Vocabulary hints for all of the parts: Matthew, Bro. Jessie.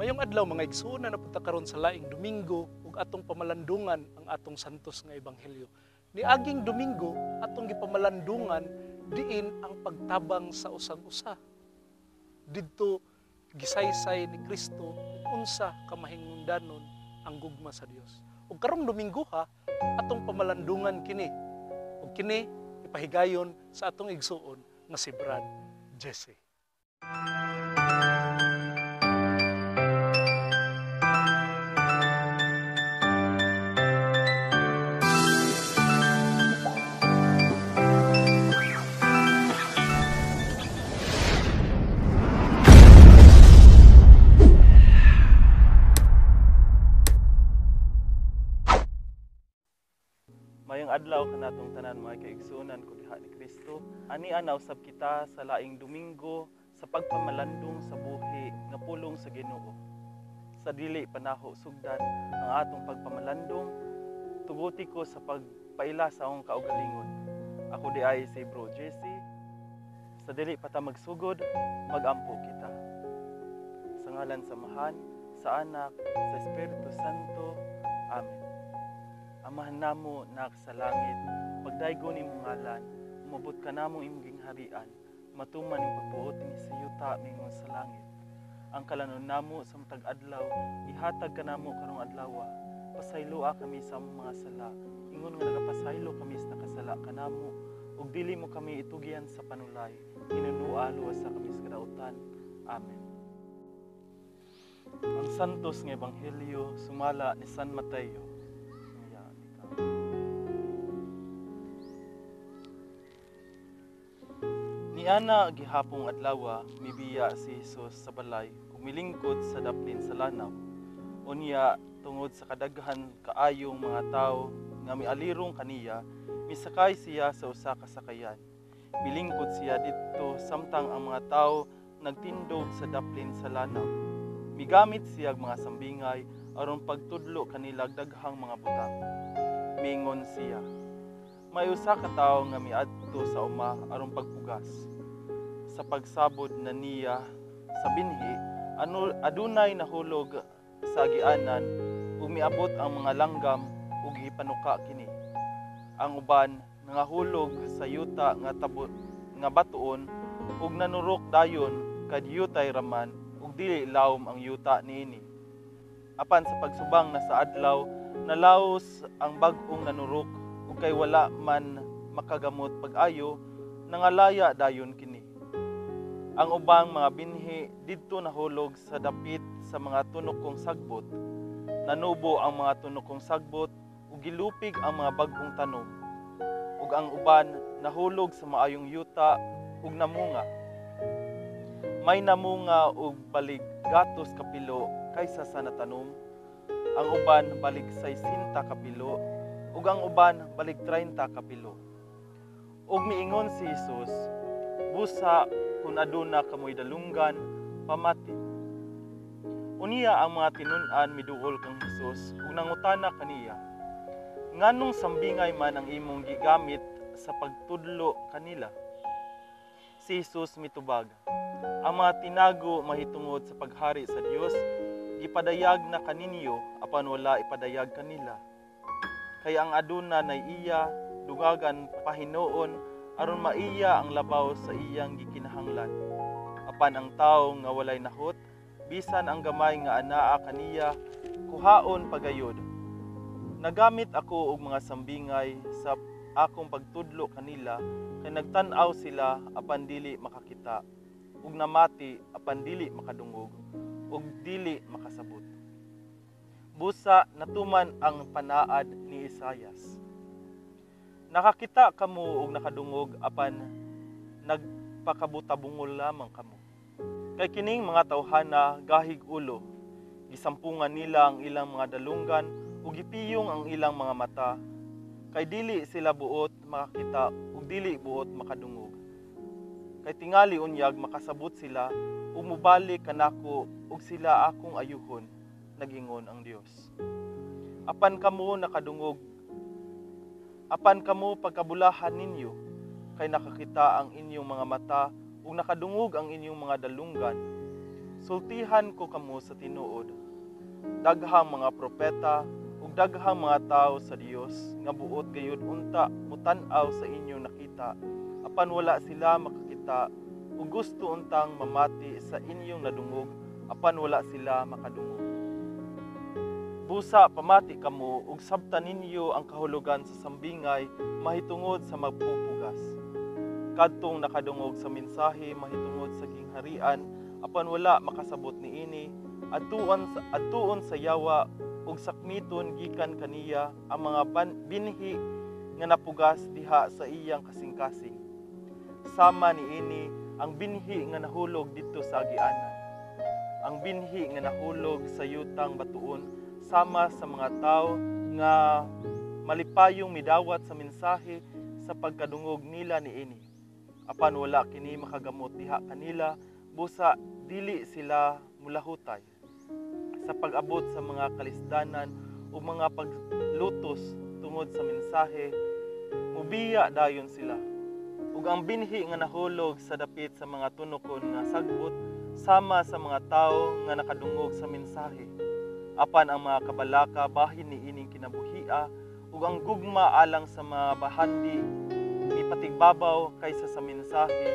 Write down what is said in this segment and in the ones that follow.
Mayong adlaw mga igsoon na karon sa laing Domingo ug atong pamalandungan ang atong santos nga ebanghelyo. Niaging Domingo atong gipamalandungan diin ang pagtabang sa usag usa. Didto gisaysay ni Kristo unsa ka mahinungdanon ang gugma sa Dios. Ug karong Domingo ha atong pamalandungan kini. Ug kini ipahigayon sa atong igsoon nga si Bro. Jessie. Adlaw kanatong tanan mga kaigsunan ko diha ni Kristo. Ani anaw sab kita sa laing Domingo sa pagpamalandong sa buhi nga pulong sa Ginoo. Sa dili panaho sugdan ang atong pagpamalandong, tuguti ko sa pagpaila sa akong kaugalingon. Ako di ay si Bro. Jessie. Sa dili pata magsugod, magampo kita. Sa ngalan samahan, sa anak, sa Espiritu Santo. Amen. Amahan namo nak sa langit, pagdaygon imong ngalan, umabot ka namo imong gingharian, matuman ang pagbuot ni sa yuta mingon sa langit. Ang kalanon namo sa matag adlaw, ihatag ka namo karong adlaw. Pasayloa kami sa among mga sala, ingon nga nagapasaylo kami sa nakasala kanamo, ug dili mo kami itugyan sa panulay, inunua luwas sa kami sa kadautan. Amen. Ang santos nga ebanghelyo sumala ni San Mateo. Niana gihapong adlawa mibiya si Hesus sa balay ug milingkod sa daplin sa lanaw. Unya tungod sa kadaghan kaayong mga tawo nga mialirong kaniya, misakay siya sa usa ka sakayan. Milingkod siya didto samtang ang mga tawo nagtindog sa daplin sa lanaw. Migamit siya ang mga sambingay aron pagtudlo kanila daghang mga butang. Mingon siya, may usa ka tawo nga miadto sa uma aron pagpugas. Sa pagsabod na niya sa binhi, adunay nahulog sa agianan, umiabot ang mga langgam ug gipanuka kini. Ang uban nangahulog sa yuta nga tabot nga batuon ug nanurok dayon kad yutay raman ug dili lawom ang yuta niini. Apan sa pagsubang na sa adlaw, nalaos ang bag-ong nanurok kay wala man makagamot pag-ayo, nangalaya dayon kini. Ang ubang mga binhi didto nahulog sa dapit sa mga tunokong sagbot. Nanubo ang mga tunokong sagbot ug gilupig ang mga bag-ong tanom. Ug ang uban nahulog sa maayong yuta ug namunga. May namunga ug balig gatos ka pilo kaysa sa natanom. Ang uban balig 60 ka pilo. Ug ang uban balik 30 ka pilo. Ug miingon si Hesus, busa kun aduna kamoy dalungan, pamati. Unya ang mga tinun-an miduol kang Hesus ug nangutana kaniya, nganong sambingay man ang imong gigamit sa pagtudlo kanila? Si Hesus mitubag, ang mga tinago mahitungod sa paghari sa Dios gipadayag na kaninyo apan wala ipadayag kanila. Kaya ang aduna na iya dugagan pahinoon aron maiya ang labaw sa iyang gikinahanglan. Apan ang tao nga walay nahot, bisan ang gamay nga anaa kaniya, kuhaon pagayod. Nagamit ako og mga sambingay sa akong pagtudlo kanila, kay nagtan-aw sila apan dili makakita, ug namati apan dili makadungog, ug dili makasabot. Busa natuman ang panaad ni Isayas. Nakakita kamo og nakadungog apan nagpakabutabungol lamang kamo. Kay kining mga tawhana gahig ulo, gisampungan nila ang ilang mga dalungan ug gipiyong ang ilang mga mata. Kay dili sila buot makakita ug dili buot makadungog. Kay tingali unyag makasabot sila, umubalik kanako ug sila akong ayuhon. Nagingon ang Dios. Apan kamo nakadungog, apan kamo pagkabulahan ninyo, kay nakakita ang inyong mga mata, ug nakadungog ang inyong mga dalungan. Sultihan ko kamu sa tinuod, daghang mga propeta ug daghang mga tawo sa Dios nga buot gayud unta mutan-aw sa inyo nakita, apan wala sila makakita, ug gusto untang mamati sa inyong nadungog, apan wala sila makadungog. Busa pamati kamu ug sabtan ninyo ang kahulugan sa sambingay mahitungod sa magpupugas. Kadtong nakadungog sa mensahe mahitungod sa gingharian, apan wala makasabot niini, adtuon sa yawa ug sakmiton gikan kaniya ang mga binhi nga napugas diha sa iyang kasing-kasing. Sama niini ang binhi nga nahulog didto sa agianan, ang binhi nga nahulog sa yutang batuon, sama sa mga tawo nga malipayong midawat sa mensahe sa pagkadungog nila niini, apan wala kini makagamot diha kanila, busa dili sila mulahutay sa pag-abot sa mga kalisdanan o mga paglutos tungod sa mensahe. Mubiya dayon sila, ug ang binhi nga nahulog sa dapit sa mga tunokon nga sagbot, sama sa mga tao nga nakadungog sa mensahe, apan ang mga kabalaka bahin niining kinabuhia, ug ang gugma alang sa mga bahandi patigbabaw kaysa sa mensahe,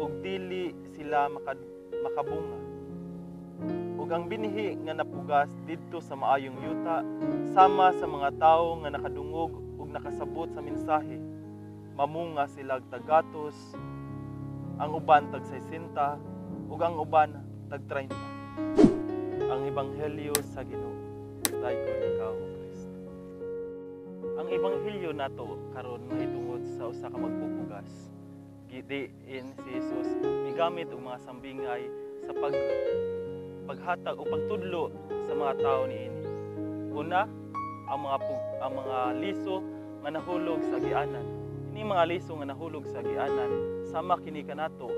ug dili sila makabunga. Ug ang binhi nga napugas didto sa maayong yuta, sama sa mga tawo nga nakadungog ug nakasabot sa mensahe, mamunga sila tagatos, ang uban tag 60 ug ang uban tag 30. Ang ebanghelyo sa Ginoo. Dayon ikaw, Kristo. Ang ebanghelyo nato karon mahitungod sa usa ka magpupugas. Gidiin si Jesus migamit og mga sambingay sa paghatag o pagtudlo sa mga tawo niini. Una, ang mga liso nga nahulog sa agianan. Ini mga liso nga nahulog sa agianan, sama kini kanato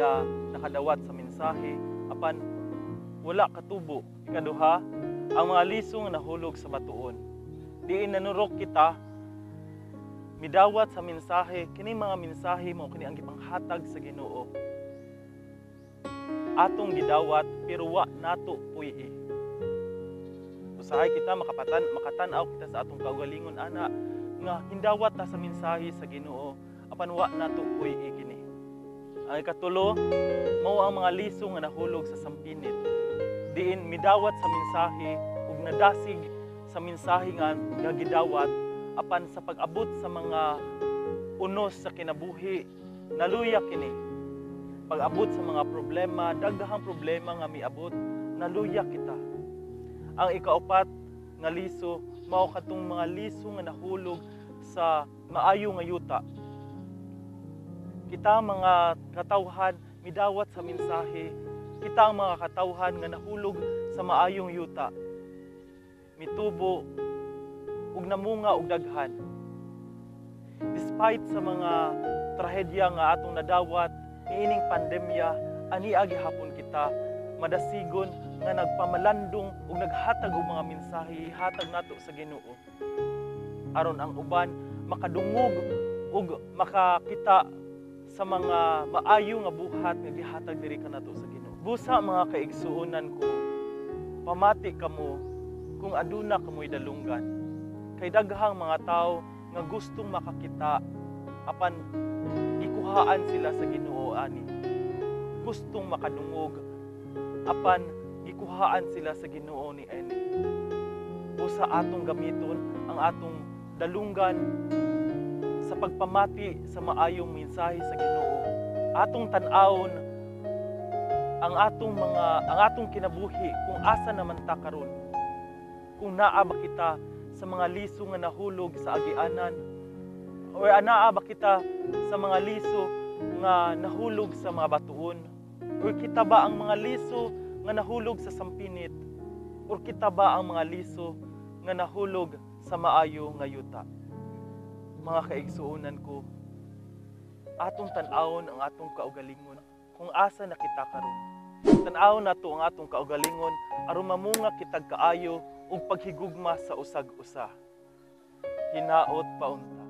nga nakadawat sa mensahe apan wala katubo. Ikaduha, ang mga liso nga nahulog sa batuon. Diin nanurok kita midawat sa mensahe, kini mga mensahe mao kini ang gipanghatag sa Ginoo. Atong gidawat pero wa nato puyi. Usahay kita makatan-aw kita sa atong kaugalingon ana nga hindawat ta sa mensahe sa Ginoo apan wa nato puyi kini. Ang ikatulo, mao ang mga liso nga nahulog sa sampinit. Diin midawat sa mensahe ug nadasig sa mensahe nga gidawat, apan sa pag-abot sa mga unos sa kinabuhi, naluya kini. Pag-abot sa mga problema, daghang problema nga miabot, naluya kita. Ang ikaapat nga liso, mao katong mga liso nga nahulog sa maayo nga yuta. Kita mga katawhan midawat sa mensahe, kita ang mga katawhan nga nahulog sa maayong yuta. Mitubo ug namunga ug daghan. Despite sa mga trahedya nga atong nadawat niining pandemya, ania gihapon kita madasigon nga nagpamalandong ug naghatag og mga mensahe hatag nato sa Ginoo aron ang uban makadungog ug makakita sa mga maayo nga buhat nga gihatag diri kanato sa Ginoo. Busa mga kaigsuonan ko, pamati kamo kung aduna kamoy dalunggan. Kay daghang mga tao nga gustong makakita apan ikuhaan sila sa Ginoo ani. Gustong makadungog apan ikuhaan sila sa Ginoo ni ani. Busa atong gamiton ang atong dalungan sa pagpamati sa maayong mensahe sa Ginoo. Atong tan-awon ang atong kinabuhi kung asa naman ta karon. Kung naa ba kita sa mga liso nga nahulog sa agianan, o anaa ba kita sa mga liso nga nahulog sa mga batuon, o kita ba ang mga liso nga nahulog sa sampinit, o kita ba ang mga liso nga nahulog sa maayo nga yuta? Mga kaigsuonan ko, atong tan-awon ang atong kaugalingon kung asa na kita karon. Tan-awon nato ang atong kaugalingon aron mamunga kitag kaayo ug paghigugma sa usag-usa. Hinaot paunta.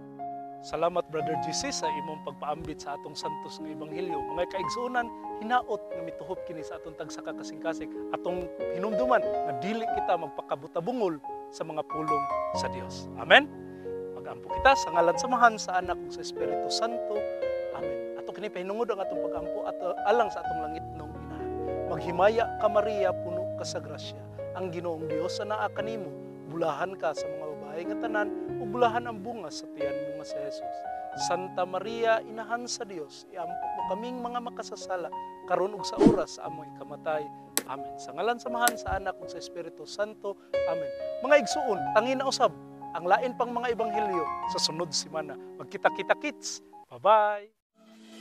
Salamat Brother Jessie sa imong pagpaambit sa atong santos nga ebanghelyo. Mga kaigsuonan, hinaot nga mituhop kini sa atong tagsaka kasing-kasing. Atong hinumduman na dili kita magpakabutabungol sa mga pulong sa Dios. Amen. Magampo kita sa ngalan samahan sa anak ug sa Espiritu Santo. Amen. Ato kini pahinungod ang atong pagampo at alang sa atong langit nung Inahan. Maghimaya ka Maria, puno ka sa grasya. Ang Ginoong Dios naa kanimo. Bulahan ka sa mga babae nga tanan ug bulahan ang bunga sa tiyan mo nga si Jesus. Santa Maria, inahan sa Dios, iampok mo kaming mga makasasala karon ug sa oras sa amoy kamatay. Amen. Sa ngalan samahan sa anak ug sa Espiritu Santo. Amen. Mga igsuon, tangi na usab ang lain pang mga ebanghelyo sa sunod semana. Magkita-kita kids. Bye-bye.